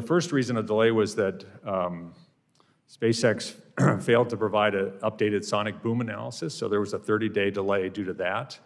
The first reason of delay was that SpaceX failed to provide an updated sonic boom analysis, so there was a 30-day delay due to that.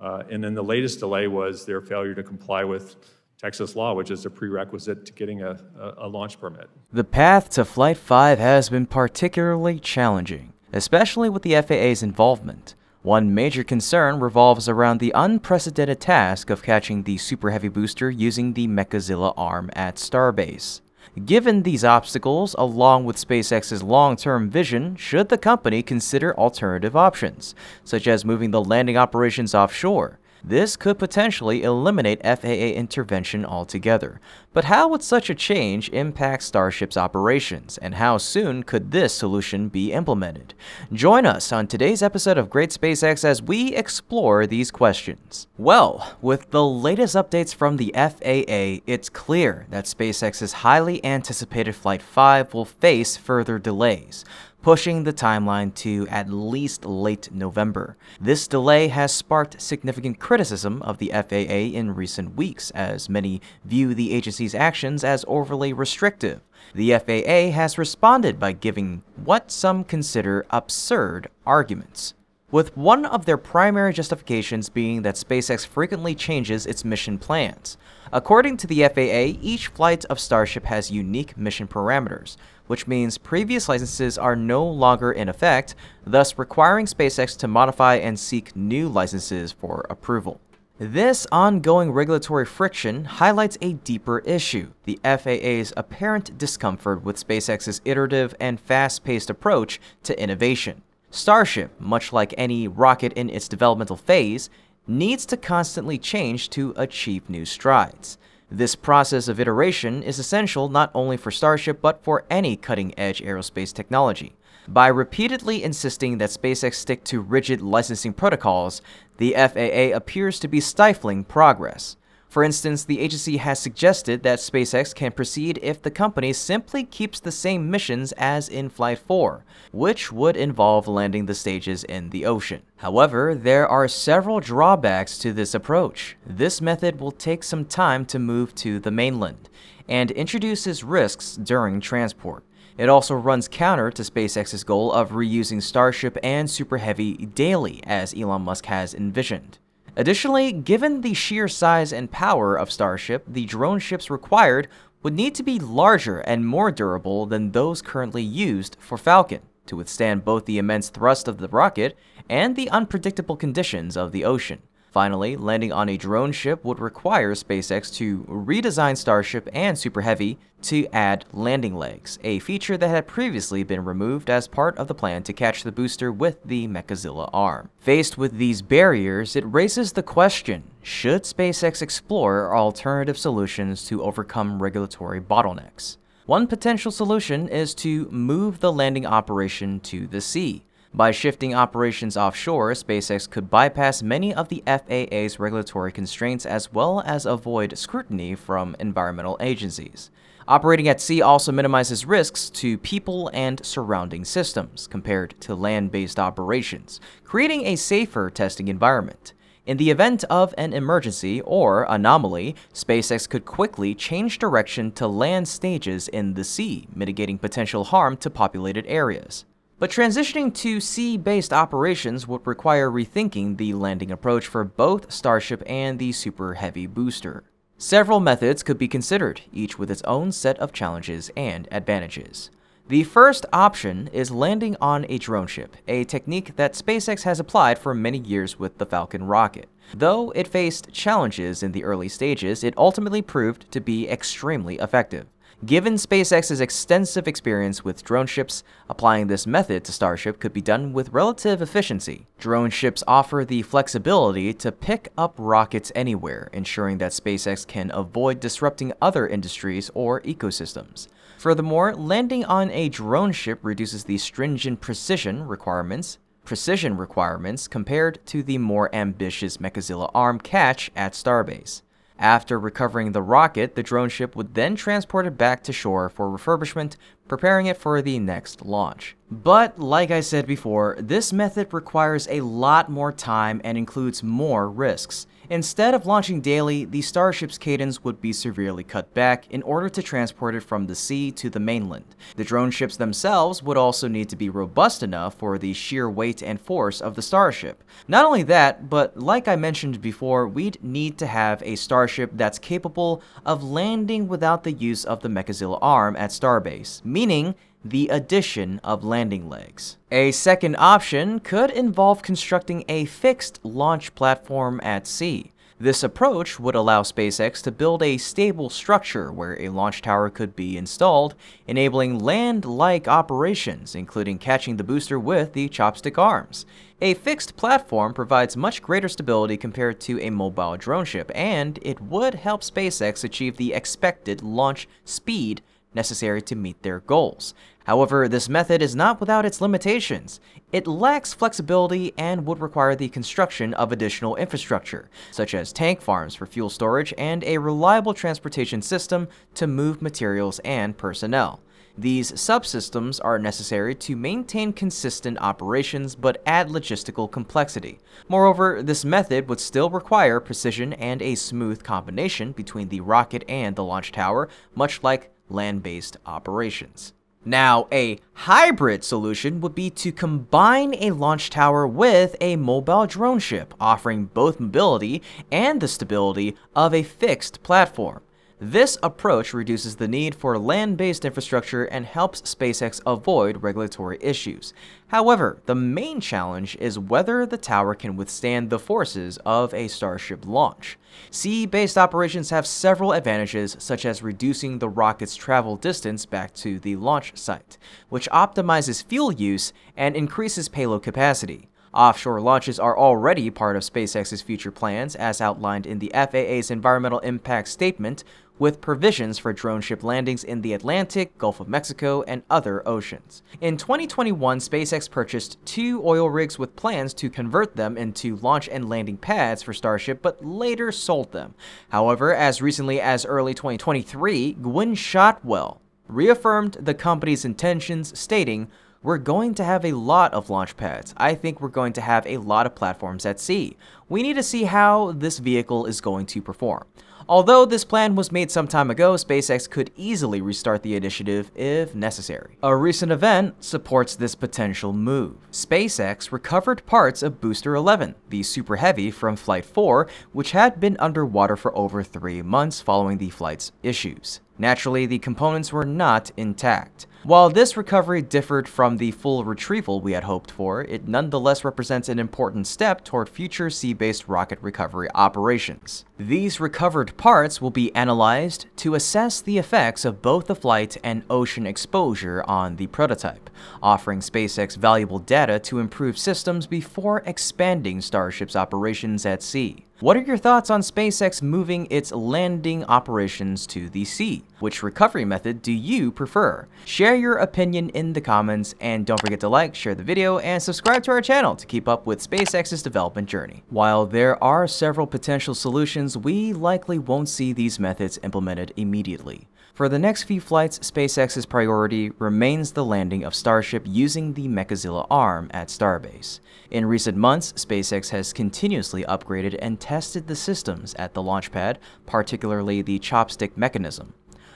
And then the latest delay was their failure to comply with Texas law, which is a prerequisite to getting a launch permit. The path to Flight 5 has been particularly challenging, especially with the FAA's involvement. One major concern revolves around the unprecedented task of catching the Super Heavy booster using the Mechazilla arm at Starbase. Given these obstacles, along with SpaceX's long-term vision, should the company consider alternative options, such as moving the landing operations offshore? This could potentially eliminate FAA intervention altogether. But how would such a change impact Starship's operations, and how soon could this solution be implemented? Join us on today's episode of Great SpaceX as we explore these questions. Well, with the latest updates from the FAA, it's clear that SpaceX's highly anticipated Flight 5 will face further delays, pushing the timeline to at least late November. This delay has sparked significant criticism of the FAA in recent weeks, as many view the agency's actions as overly restrictive. The FAA has responded by giving what some consider absurd arguments, with one of their primary justifications being that SpaceX frequently changes its mission plans. According to the FAA, each flight of Starship has unique mission parameters, which means previous licenses are no longer in effect, thus requiring SpaceX to modify and seek new licenses for approval. This ongoing regulatory friction highlights a deeper issue: the FAA's apparent discomfort with SpaceX's iterative and fast-paced approach to innovation. Starship, much like any rocket in its developmental phase, needs to constantly change to achieve new strides. This process of iteration is essential not only for Starship but for any cutting-edge aerospace technology. By repeatedly insisting that SpaceX stick to rigid licensing protocols, the FAA appears to be stifling progress. For instance, the agency has suggested that SpaceX can proceed if the company simply keeps the same missions as in Flight 4, which would involve landing the stages in the ocean. However, there are several drawbacks to this approach. This method will take some time to move to the mainland and introduces risks during transport. It also runs counter to SpaceX's goal of reusing Starship and Super Heavy daily, as Elon Musk has envisioned. Additionally, given the sheer size and power of Starship, the drone ships required would need to be larger and more durable than those currently used for Falcon, to withstand both the immense thrust of the rocket and the unpredictable conditions of the ocean. Finally, landing on a drone ship would require SpaceX to redesign Starship and Super Heavy to add landing legs, a feature that had previously been removed as part of the plan to catch the booster with the Mechazilla arm. Faced with these barriers, it raises the question, should SpaceX explore alternative solutions to overcome regulatory bottlenecks? One potential solution is to move the landing operation to the sea. By shifting operations offshore, SpaceX could bypass many of the FAA's regulatory constraints as well as avoid scrutiny from environmental agencies. Operating at sea also minimizes risks to people and surrounding systems compared to land-based operations, creating a safer testing environment. In the event of an emergency or anomaly, SpaceX could quickly change direction to land stages in the sea, mitigating potential harm to populated areas. But transitioning to sea-based operations would require rethinking the landing approach for both Starship and the Super Heavy booster. Several methods could be considered, each with its own set of challenges and advantages. The first option is landing on a drone ship, a technique that SpaceX has applied for many years with the Falcon rocket. Though it faced challenges in the early stages, it ultimately proved to be extremely effective. Given SpaceX's extensive experience with drone ships, applying this method to Starship could be done with relative efficiency. Drone ships offer the flexibility to pick up rockets anywhere, ensuring that SpaceX can avoid disrupting other industries or ecosystems. Furthermore, landing on a drone ship reduces the stringent precision requirements compared to the more ambitious Mechazilla arm catch at Starbase. After recovering the rocket, the drone ship would then transport it back to shore for refurbishment, preparing it for the next launch. But, like I said before, this method requires a lot more time and includes more risks. Instead of launching daily, the Starship's cadence would be severely cut back in order to transport it from the sea to the mainland. The drone ships themselves would also need to be robust enough for the sheer weight and force of the Starship. Not only that, but like I mentioned before, we'd need to have a Starship that's capable of landing without the use of the Mechazilla arm at Starbase, meaning the addition of landing legs. A second option could involve constructing a fixed launch platform at sea. This approach would allow SpaceX to build a stable structure where a launch tower could be installed, enabling land-like operations, including catching the booster with the chopstick arms. A fixed platform provides much greater stability compared to a mobile drone ship, and it would help SpaceX achieve the expected launch speed necessary to meet their goals. However, this method is not without its limitations. It lacks flexibility and would require the construction of additional infrastructure, such as tank farms for fuel storage and a reliable transportation system to move materials and personnel. These subsystems are necessary to maintain consistent operations but add logistical complexity. Moreover, this method would still require precision and a smooth combination between the rocket and the launch tower, much like land-based operations. Now, a hybrid solution would be to combine a launch tower with a mobile drone ship, offering both mobility and the stability of a fixed platform. This approach reduces the need for land-based infrastructure and helps SpaceX avoid regulatory issues. However, the main challenge is whether the tower can withstand the forces of a Starship launch. Sea-based operations have several advantages, such as reducing the rocket's travel distance back to the launch site, which optimizes fuel use and increases payload capacity. Offshore launches are already part of SpaceX's future plans, as outlined in the FAA's Environmental Impact Statement, with provisions for drone ship landings in the Atlantic, Gulf of Mexico, and other oceans. In 2021, SpaceX purchased 2 oil rigs with plans to convert them into launch and landing pads for Starship, but later sold them. However, as recently as early 2023, Gwynne Shotwell reaffirmed the company's intentions, stating, "We're going to have a lot of launch pads. I think we're going to have a lot of platforms at sea. We need to see how this vehicle is going to perform." Although this plan was made some time ago, SpaceX could easily restart the initiative if necessary. A recent event supports this potential move. SpaceX recovered parts of Booster 11, the Super Heavy from Flight 4, which had been underwater for over 3 months following the flight's issues. Naturally, the components were not intact. While this recovery differed from the full retrieval we had hoped for, it nonetheless represents an important step toward future sea-based rocket recovery operations. These recovered parts will be analyzed to assess the effects of both the flight and ocean exposure on the prototype, offering SpaceX valuable data to improve systems before expanding Starship's operations at sea. What are your thoughts on SpaceX moving its landing operations to the sea? Which recovery method do you prefer? Share your opinion in the comments, and don't forget to like, share the video, and subscribe to our channel to keep up with SpaceX's development journey. While there are several potential solutions, we likely won't see these methods implemented immediately. For the next few flights, SpaceX's priority remains the landing of Starship using the Mechazilla arm at Starbase. In recent months, SpaceX has continuously upgraded and tested the systems at the launch pad, particularly the chopstick mechanism.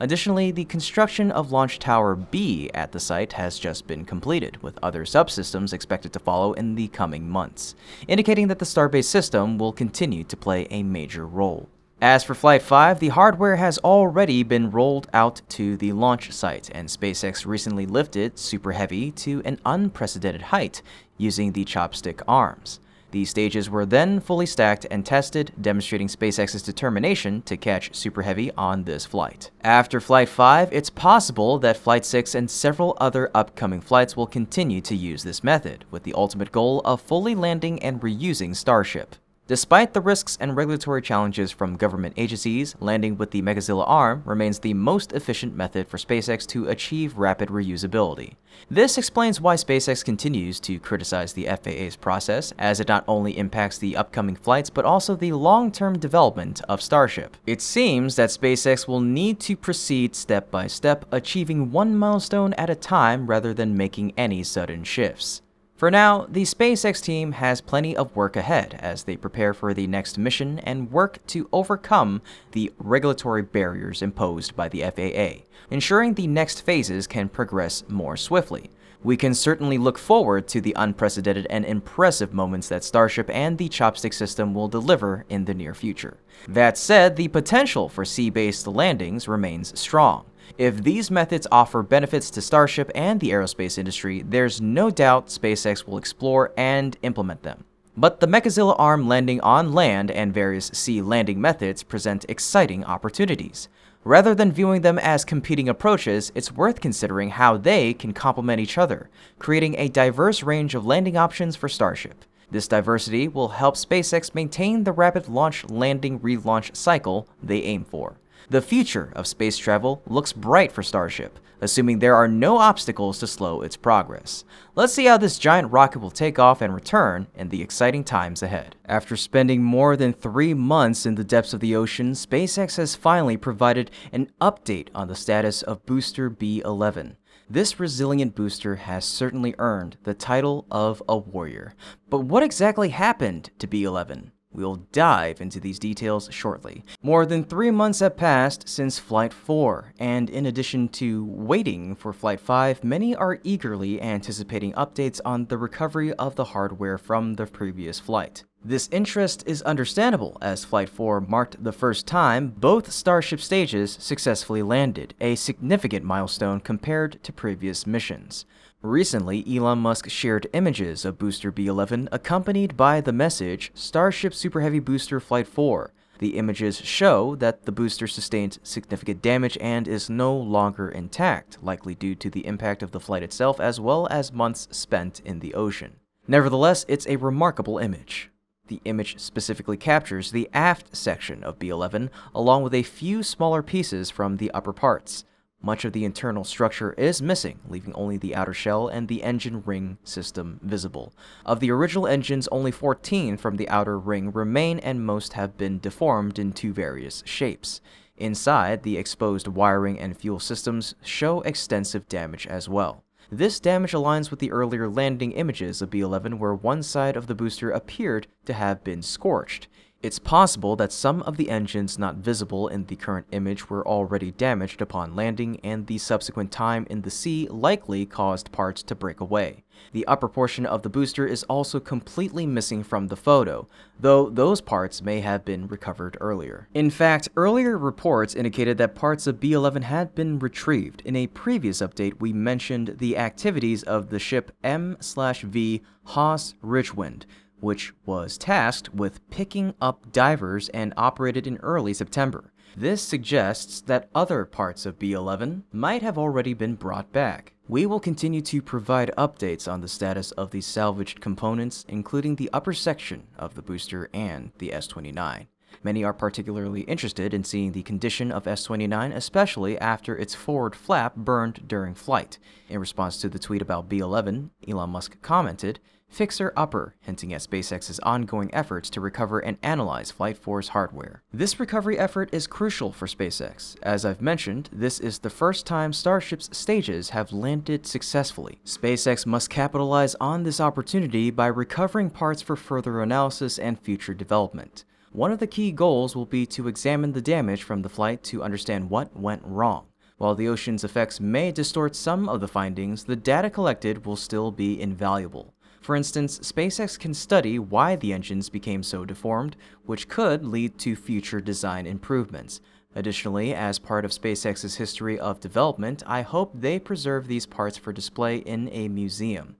Additionally, the construction of Launch Tower B at the site has just been completed, with other subsystems expected to follow in the coming months, indicating that the Starbase system will continue to play a major role. As for Flight 5, the hardware has already been rolled out to the launch site, and SpaceX recently lifted Super Heavy to an unprecedented height using the chopstick arms. These stages were then fully stacked and tested, demonstrating SpaceX's determination to catch Super Heavy on this flight. After Flight 5, it's possible that Flight 6 and several other upcoming flights will continue to use this method, with the ultimate goal of fully landing and reusing Starship. Despite the risks and regulatory challenges from government agencies, landing with the Mechazilla arm remains the most efficient method for SpaceX to achieve rapid reusability. This explains why SpaceX continues to criticize the FAA's process, as it not only impacts the upcoming flights but also the long-term development of Starship. It seems that SpaceX will need to proceed step by step, achieving one milestone at a time rather than making any sudden shifts. For now, the SpaceX team has plenty of work ahead as they prepare for the next mission and work to overcome the regulatory barriers imposed by the FAA, ensuring the next phases can progress more swiftly. We can certainly look forward to the unprecedented and impressive moments that Starship and the Chopstick system will deliver in the near future. That said, the potential for sea-based landings remains strong. If these methods offer benefits to Starship and the aerospace industry, there's no doubt SpaceX will explore and implement them. But the Mechazilla arm landing on land and various sea landing methods present exciting opportunities. Rather than viewing them as competing approaches, it's worth considering how they can complement each other, creating a diverse range of landing options for Starship. This diversity will help SpaceX maintain the rapid launch, landing, relaunch cycle they aim for. The future of space travel looks bright for Starship, assuming there are no obstacles to slow its progress. Let's see how this giant rocket will take off and return in the exciting times ahead. After spending more than 3 months in the depths of the ocean, SpaceX has finally provided an update on the status of booster B-11. This resilient booster has certainly earned the title of a warrior. But what exactly happened to B-11? We'll dive into these details shortly. More than 3 months have passed since Flight 4, and in addition to waiting for Flight 5, many are eagerly anticipating updates on the recovery of the hardware from the previous flight. This interest is understandable, as Flight 4 marked the first time both Starship stages successfully landed, a significant milestone compared to previous missions. Recently, Elon Musk shared images of Booster B-11 accompanied by the message, "Starship Super Heavy Booster Flight 4. The images show that the booster sustained significant damage and is no longer intact, likely due to the impact of the flight itself as well as months spent in the ocean. Nevertheless, it's a remarkable image." The image specifically captures the aft section of B-11, along with a few smaller pieces from the upper parts. Much of the internal structure is missing, leaving only the outer shell and the engine ring system visible. Of the original engines, only 14 from the outer ring remain, and most have been deformed into various shapes. Inside, the exposed wiring and fuel systems show extensive damage as well. This damage aligns with the earlier landing images of B-11, where one side of the booster appeared to have been scorched. It's possible that some of the engines not visible in the current image were already damaged upon landing, and the subsequent time in the sea likely caused parts to break away. The upper portion of the booster is also completely missing from the photo, though those parts may have been recovered earlier. In fact, earlier reports indicated that parts of B-11 had been retrieved. In a previous update, we mentioned the activities of the ship M/V Haas Ridgewind, which was tasked with picking up divers and operated in early September. This suggests that other parts of B-11 might have already been brought back. We will continue to provide updates on the status of the salvaged components, including the upper section of the booster and the S-29. Many are particularly interested in seeing the condition of S-29, especially after its forward flap burned during flight. In response to the tweet about B-11, Elon Musk commented, "Fixer upper," hinting at SpaceX's ongoing efforts to recover and analyze Flight 4's hardware. This recovery effort is crucial for SpaceX. As I've mentioned, this is the first time Starship's stages have landed successfully. SpaceX must capitalize on this opportunity by recovering parts for further analysis and future development. One of the key goals will be to examine the damage from the flight to understand what went wrong. While the ocean's effects may distort some of the findings, the data collected will still be invaluable. For instance, SpaceX can study why the engines became so deformed, which could lead to future design improvements. Additionally, as part of SpaceX's history of development, I hope they preserve these parts for display in a museum.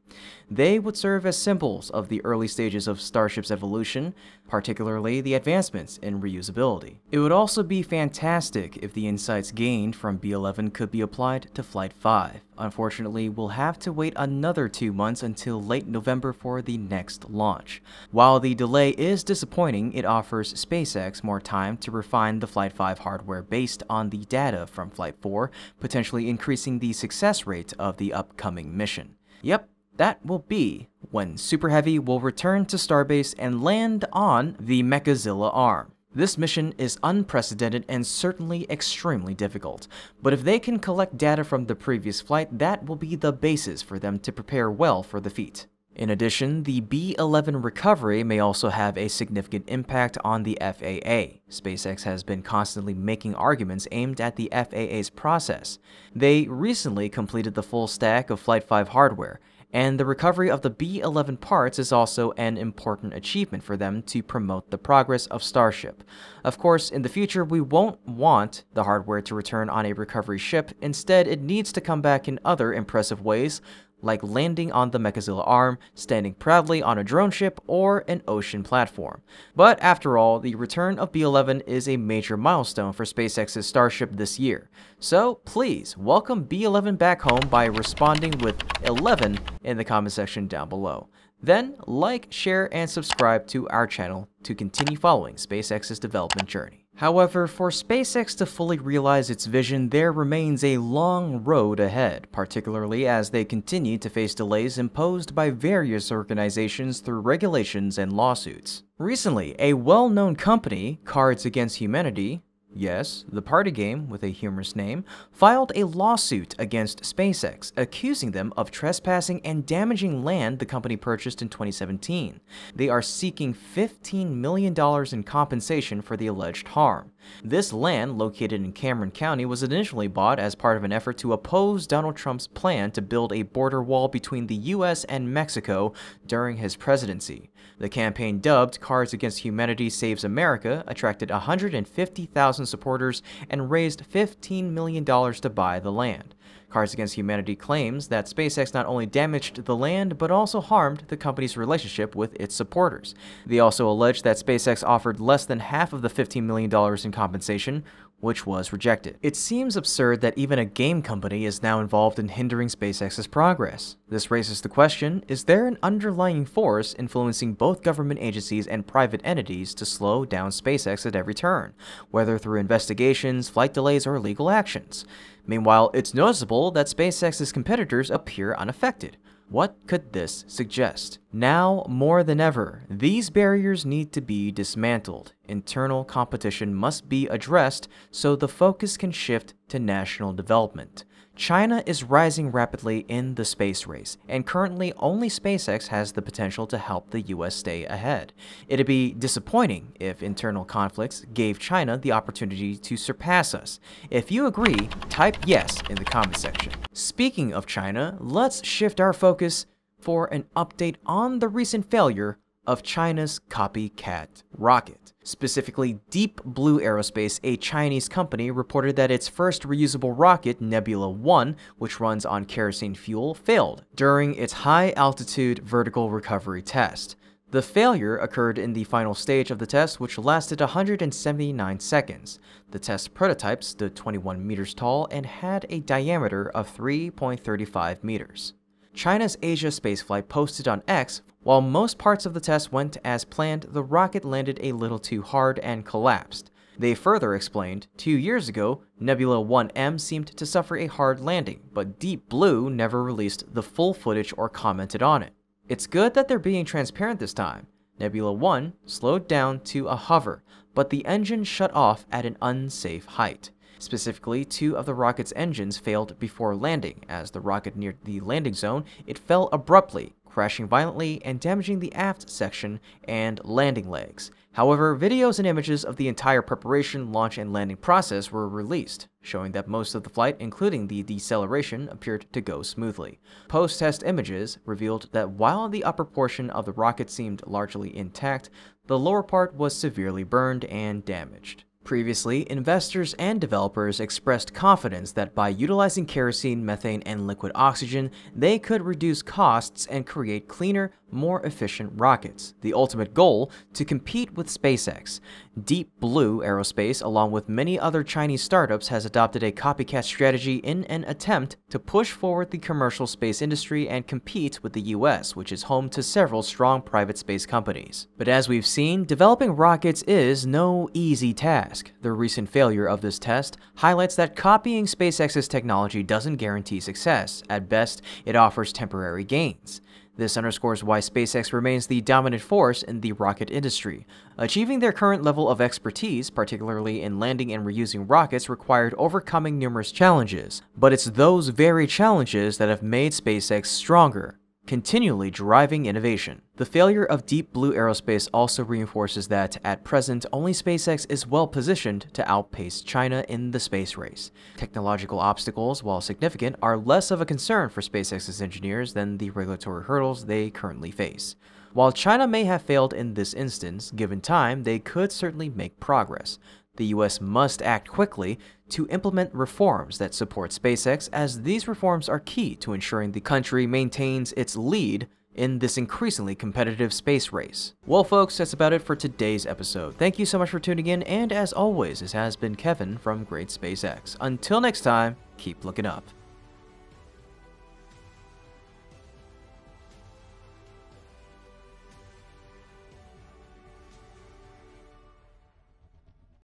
They would serve as symbols of the early stages of Starship's evolution, particularly the advancements in reusability. It would also be fantastic if the insights gained from B-11 could be applied to Flight 5, Unfortunately, we'll have to wait another 2 months until late November for the next launch. While the delay is disappointing, it offers SpaceX more time to refine the Flight 5 hardware based on the data from Flight 4, potentially increasing the success rate of the upcoming mission. Yep, that will be when Super Heavy will return to Starbase and land on the Mechazilla arm. This mission is unprecedented and certainly extremely difficult, but if they can collect data from the previous flight, that will be the basis for them to prepare well for the feat. In addition, the B-11 recovery may also have a significant impact on the FAA. SpaceX has been constantly making arguments aimed at the FAA's process. They recently completed the full stack of Flight 5 hardware, and the recovery of the B-11 parts is also an important achievement for them to promote the progress of Starship. Of course, in the future, we won't want the hardware to return on a recovery ship. Instead, it needs to come back in other impressive ways, like landing on the Mechazilla arm, standing proudly on a drone ship, or an ocean platform. But after all, the return of B-11 is a major milestone for SpaceX's Starship this year. So please welcome B-11 back home by responding with 11 in the comment section down below. Then like, share, and subscribe to our channel to continue following SpaceX's development journey. However, for SpaceX to fully realize its vision, there remains a long road ahead, particularly as they continue to face delays imposed by various organizations through regulations and lawsuits. Recently, a well-known company, Cards Against Humanity, yes, the party game with a humorous name, filed a lawsuit against SpaceX, accusing them of trespassing and damaging land the company purchased in 2017. They are seeking $15 million in compensation for the alleged harm. This land, located in Cameron County, was initially bought as part of an effort to oppose Donald Trump's plan to build a border wall between the U.S. and Mexico during his presidency. The campaign, dubbed Cards Against Humanity Saves America, attracted 150,000 supporters and raised $15 million to buy the land. Cards Against Humanity claims that SpaceX not only damaged the land, but also harmed the company's relationship with its supporters. They also allege that SpaceX offered less than half of the $15 million in compensation, which was rejected. It seems absurd that even a game company is now involved in hindering SpaceX's progress. This raises the question, is there an underlying force influencing both government agencies and private entities to slow down SpaceX at every turn, whether through investigations, flight delays, or legal actions? Meanwhile, it's noticeable that SpaceX's competitors appear unaffected. What could this suggest? Now more than ever, these barriers need to be dismantled. Internal competition must be addressed so the focus can shift to national development. China is rising rapidly in the space race, and currently only SpaceX has the potential to help the US stay ahead. It'd be disappointing if internal conflicts gave China the opportunity to surpass us. If you agree, type yes in the comment section. Speaking of China, let's shift our focus for an update on the recent failure of China's copycat rocket. Specifically, Deep Blue Aerospace, a Chinese company, reported that its first reusable rocket, Nebula 1, which runs on kerosene fuel, failed during its high-altitude vertical recovery test. The failure occurred in the final stage of the test, which lasted 179 seconds. The test prototype stood 21 meters tall and had a diameter of 3.35 meters. China's Asia spaceflight posted on X, while most parts of the test went as planned, the rocket landed a little too hard and collapsed. They further explained, 2 years ago, Nebula 1M seemed to suffer a hard landing, but Deep Blue never released the full footage or commented on it. It's good that they're being transparent this time. Nebula 1 slowed down to a hover, but the engine shut off at an unsafe height. Specifically, two of the rocket's engines failed before landing. As the rocket neared the landing zone, it fell abruptly, crashing violently and damaging the aft section and landing legs. However, videos and images of the entire preparation, launch, and landing process were released, showing that most of the flight, including the deceleration, appeared to go smoothly. Post-test images revealed that while the upper portion of the rocket seemed largely intact, the lower part was severely burned and damaged. Previously, investors and developers expressed confidence that by utilizing kerosene, methane, and liquid oxygen, they could reduce costs and create cleaner, more efficient rockets. The ultimate goal, to compete with SpaceX. Deep Blue Aerospace, along with many other Chinese startups, has adopted a copycat strategy in an attempt to push forward the commercial space industry and compete with the US, which is home to several strong private space companies. But as we've seen, developing rockets is no easy task. The recent failure of this test highlights that copying SpaceX's technology doesn't guarantee success. At best, it offers temporary gains. This underscores why SpaceX remains the dominant force in the rocket industry. Achieving their current level of expertise, particularly in landing and reusing rockets, required overcoming numerous challenges. But it's those very challenges that have made SpaceX stronger, continually driving innovation. The failure of Deep Blue Aerospace also reinforces that, at present, only SpaceX is well positioned to outpace China in the space race. Technological obstacles, while significant, are less of a concern for SpaceX's engineers than the regulatory hurdles they currently face. While China may have failed in this instance, given time, they could certainly make progress. The US must act quickly to implement reforms that support SpaceX, as these reforms are key to ensuring the country maintains its lead in this increasingly competitive space race. Well folks, that's about it for today's episode. Thank you so much for tuning in, and as always, this has been Kevin from Great SpaceX. Until next time, keep looking up.